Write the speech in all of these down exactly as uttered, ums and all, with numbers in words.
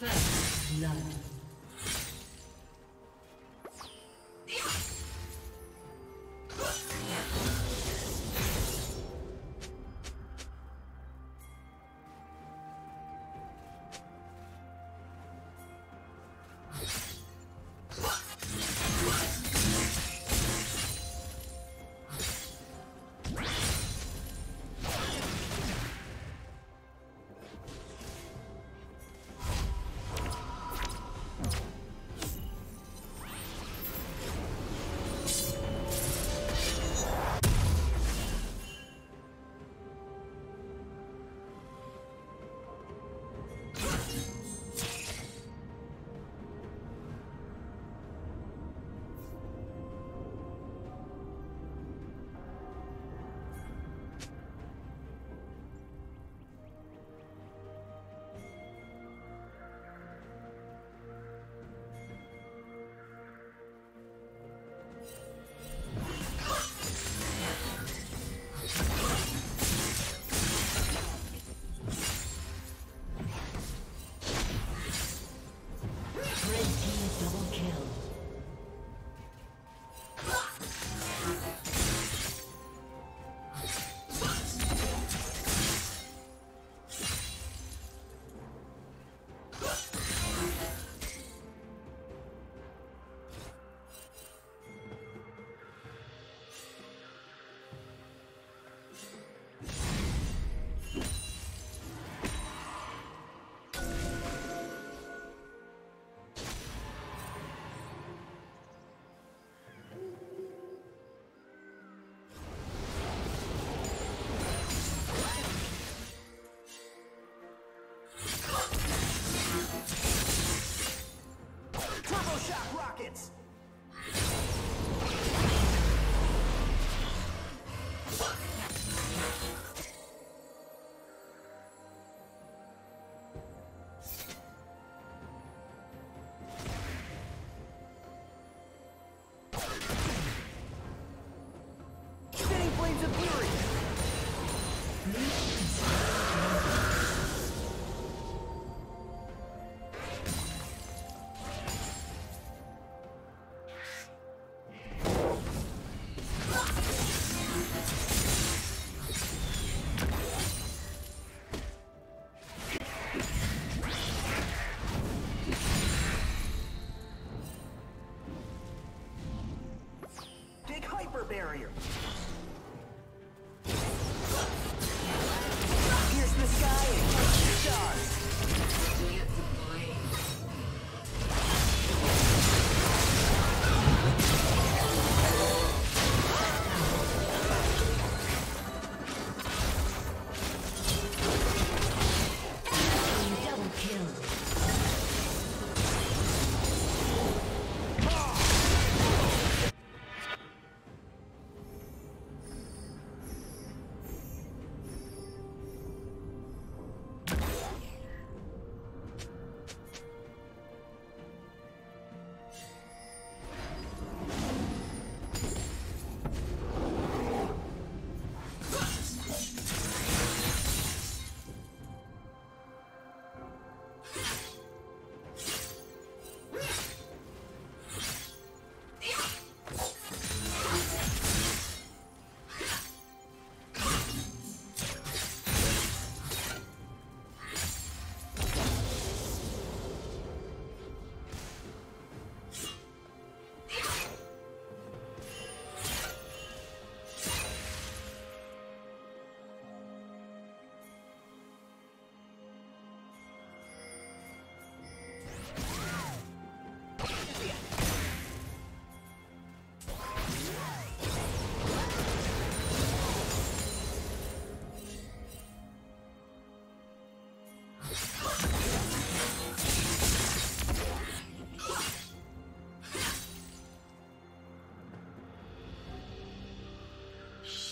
First blood. Barrier. Here's the sky and catch the stars. Double kill.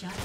Shut up.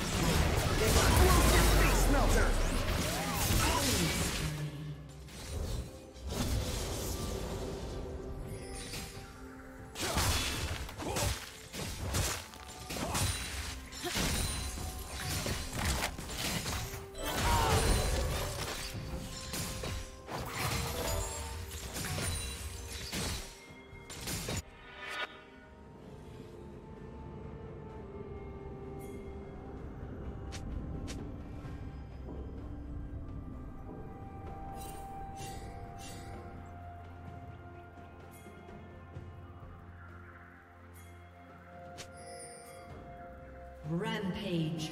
Rampage.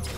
Okay.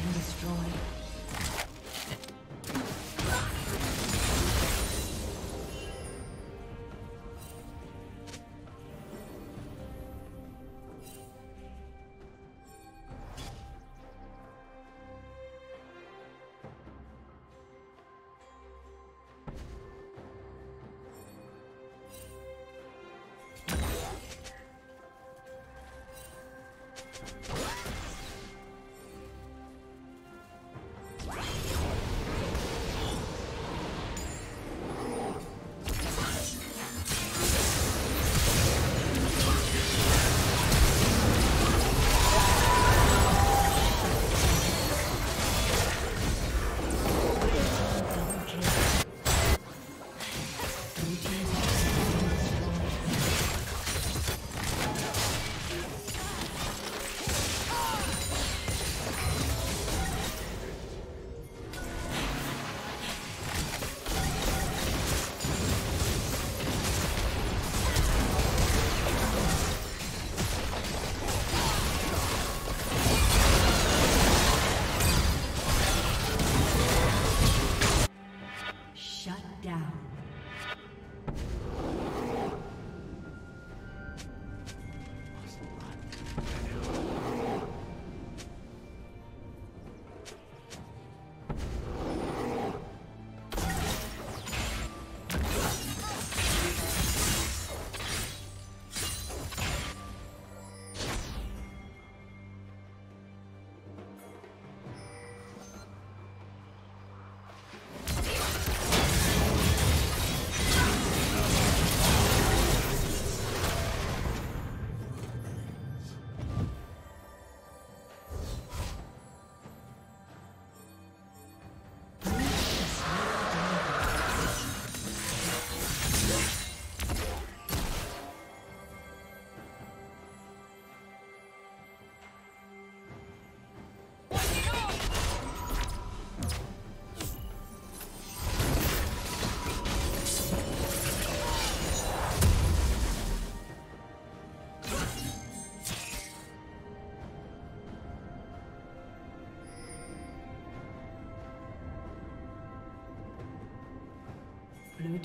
Team's turret has been destroyed. Blue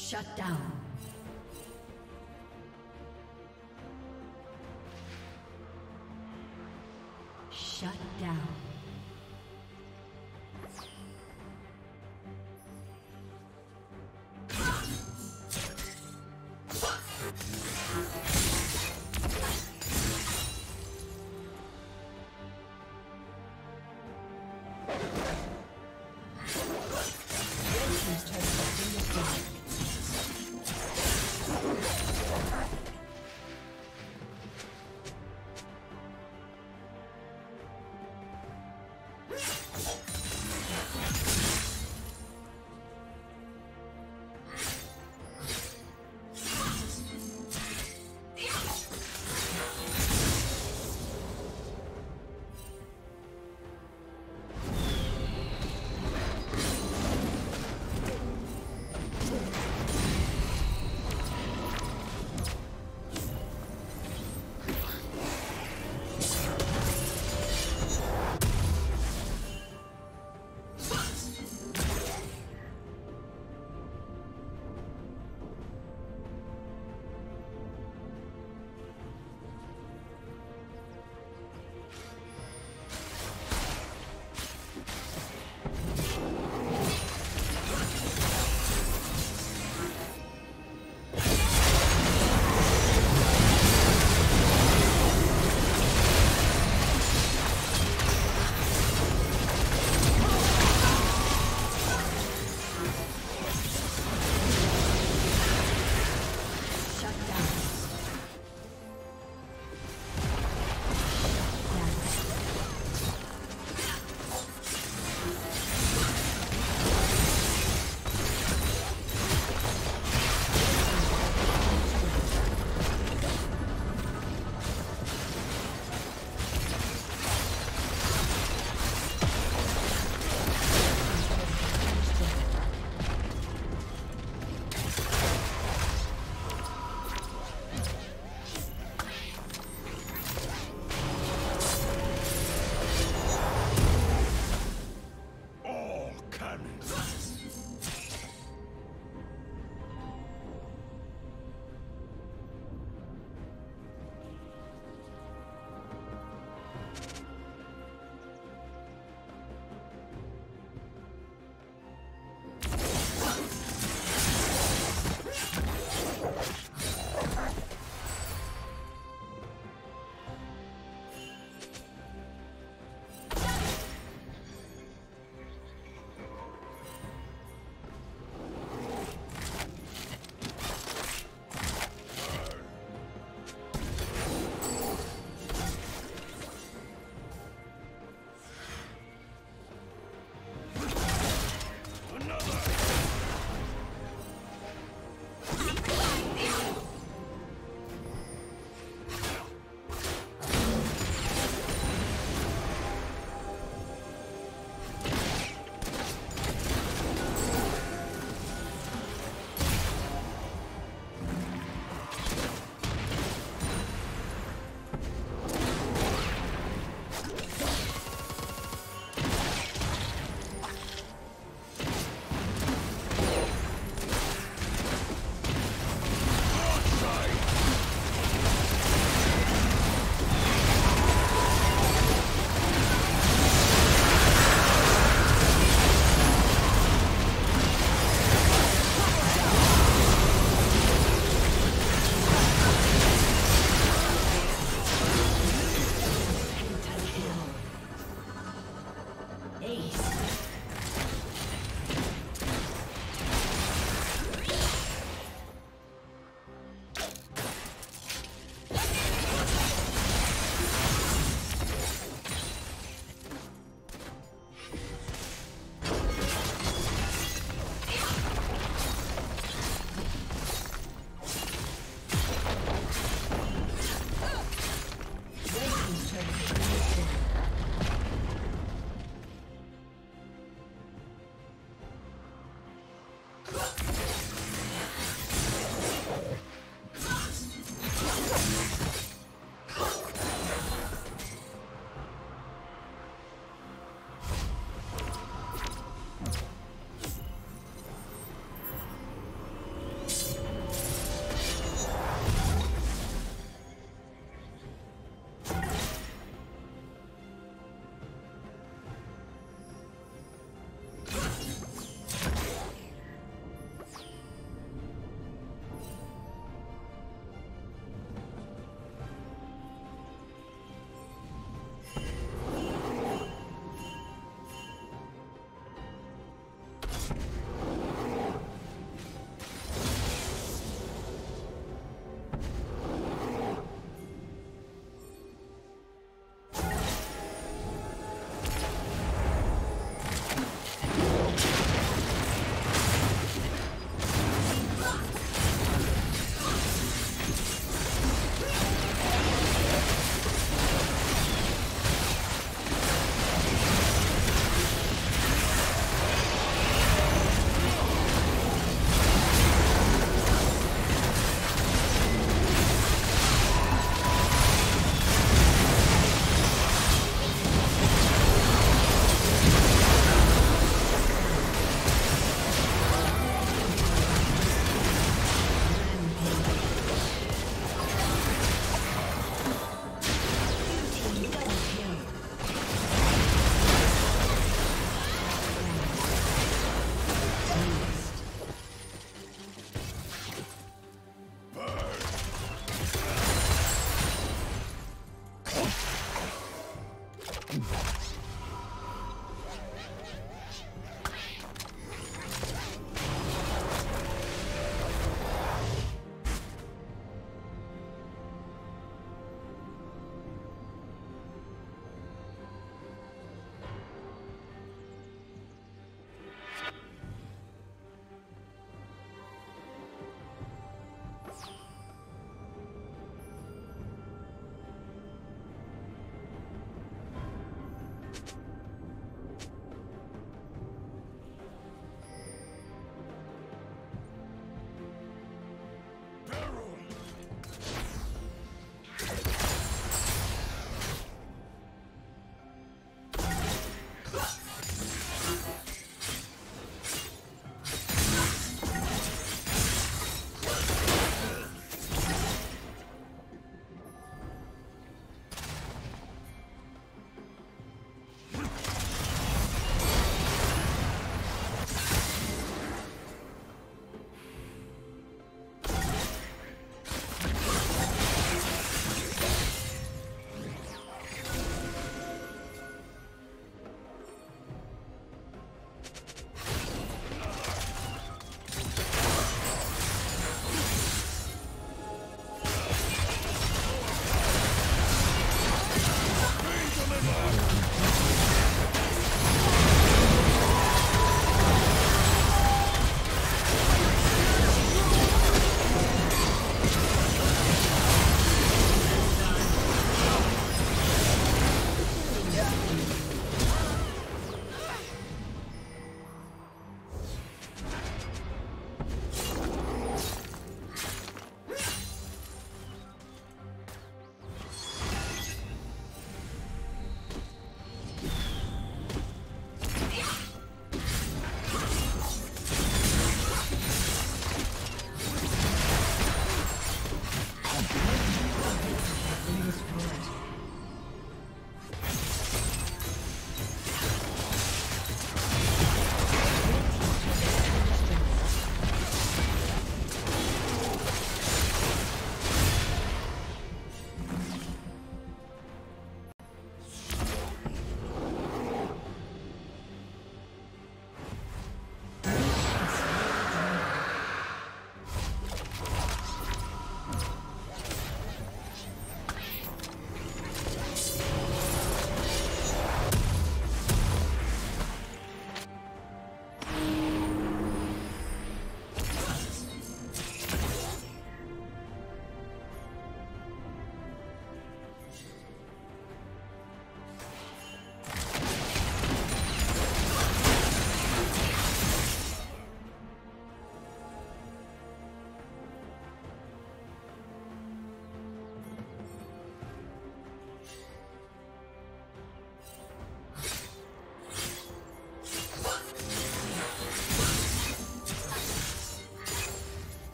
Shut down. Shut down.